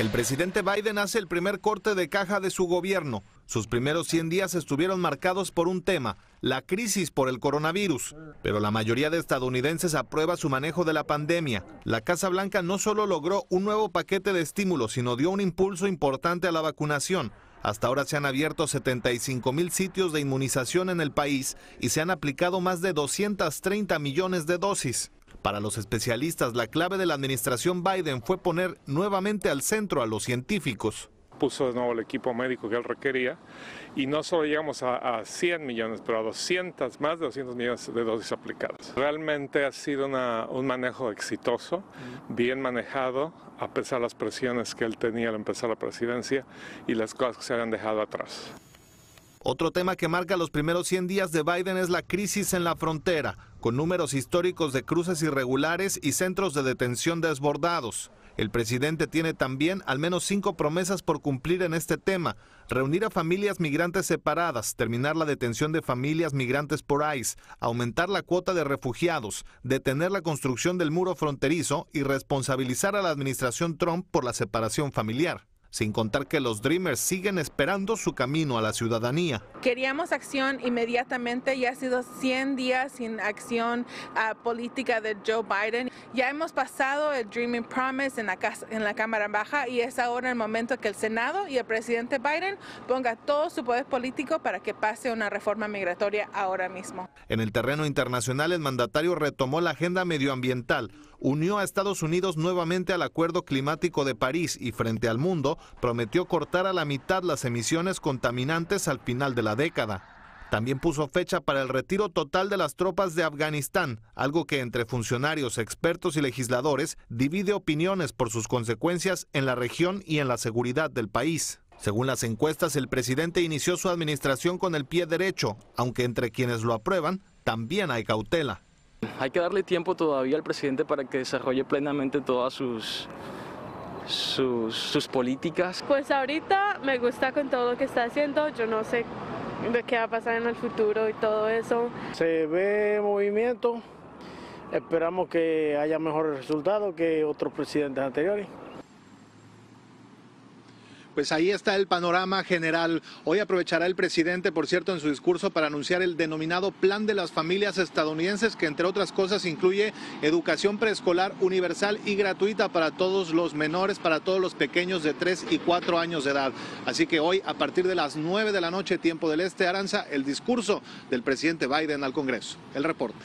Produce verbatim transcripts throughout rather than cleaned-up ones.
El presidente Biden hace el primer corte de caja de su gobierno. Sus primeros cien días estuvieron marcados por un tema, la crisis por el coronavirus. Pero la mayoría de estadounidenses aprueba su manejo de la pandemia. La Casa Blanca no solo logró un nuevo paquete de estímulos, sino dio un impulso importante a la vacunación. Hasta ahora se han abierto setenta y cinco mil sitios de inmunización en el país y se han aplicado más de doscientos treinta millones de dosis. Para los especialistas, la clave de la administración Biden fue poner nuevamente al centro a los científicos. Puso de nuevo el equipo médico que él requería y no solo llegamos a, a cien millones, pero a doscientos, más de doscientos millones de dosis aplicadas. Realmente ha sido una, un manejo exitoso, bien manejado, a pesar de las presiones que él tenía al empezar la presidencia y las cosas que se habían dejado atrás. Otro tema que marca los primeros cien días de Biden es la crisis en la frontera, con números históricos de cruces irregulares y centros de detención desbordados. El presidente tiene también al menos cinco promesas por cumplir en este tema: reunir a familias migrantes separadas, terminar la detención de familias migrantes por I C E, aumentar la cuota de refugiados, detener la construcción del muro fronterizo y responsabilizar a la administración Trump por la separación familiar. Sin contar que los Dreamers siguen esperando su camino a la ciudadanía. Queríamos acción inmediatamente, ya ha sido cien días sin acción uh, política de Joe Biden. Ya hemos pasado el Dreaming Promise en la, casa, en la Cámara Baja y es ahora el momento que el Senado y el presidente Biden ponga todo su poder político para que pase una reforma migratoria ahora mismo. En el terreno internacional, el mandatario retomó la agenda medioambiental, unió a Estados Unidos nuevamente al Acuerdo Climático de París y frente al mundo prometió cortar a la mitad las emisiones contaminantes al final de la década. También puso fecha para el retiro total de las tropas de Afganistán, algo que entre funcionarios, expertos y legisladores divide opiniones por sus consecuencias en la región y en la seguridad del país. Según las encuestas, el presidente inició su administración con el pie derecho, aunque entre quienes lo aprueban también hay cautela. Hay que darle tiempo todavía al presidente para que desarrolle plenamente todas sus, sus, sus políticas. Pues ahorita me gusta con todo lo que está haciendo, yo no sé de qué va a pasar en el futuro y todo eso. Se ve movimiento, esperamos que haya mejores resultados que otros presidentes anteriores. Pues ahí está el panorama general. Hoy aprovechará el presidente, por cierto, en su discurso para anunciar el denominado Plan de las Familias Estadounidenses, que entre otras cosas incluye educación preescolar universal y gratuita para todos los menores, para todos los pequeños de tres y cuatro años de edad. Así que hoy, a partir de las nueve de la noche, tiempo del este, Aranza, el discurso del presidente Biden al Congreso. El reporte.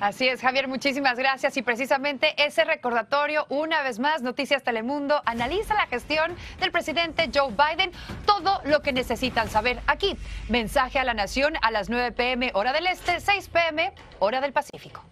Así es, Javier, muchísimas gracias. Y precisamente ese recordatorio, una vez más, Noticias Telemundo analiza la gestión del presidente Joe Biden, todo lo que necesitan saber aquí. Mensaje a la Nación a las nueve p m hora del Este, seis p m hora del Pacífico.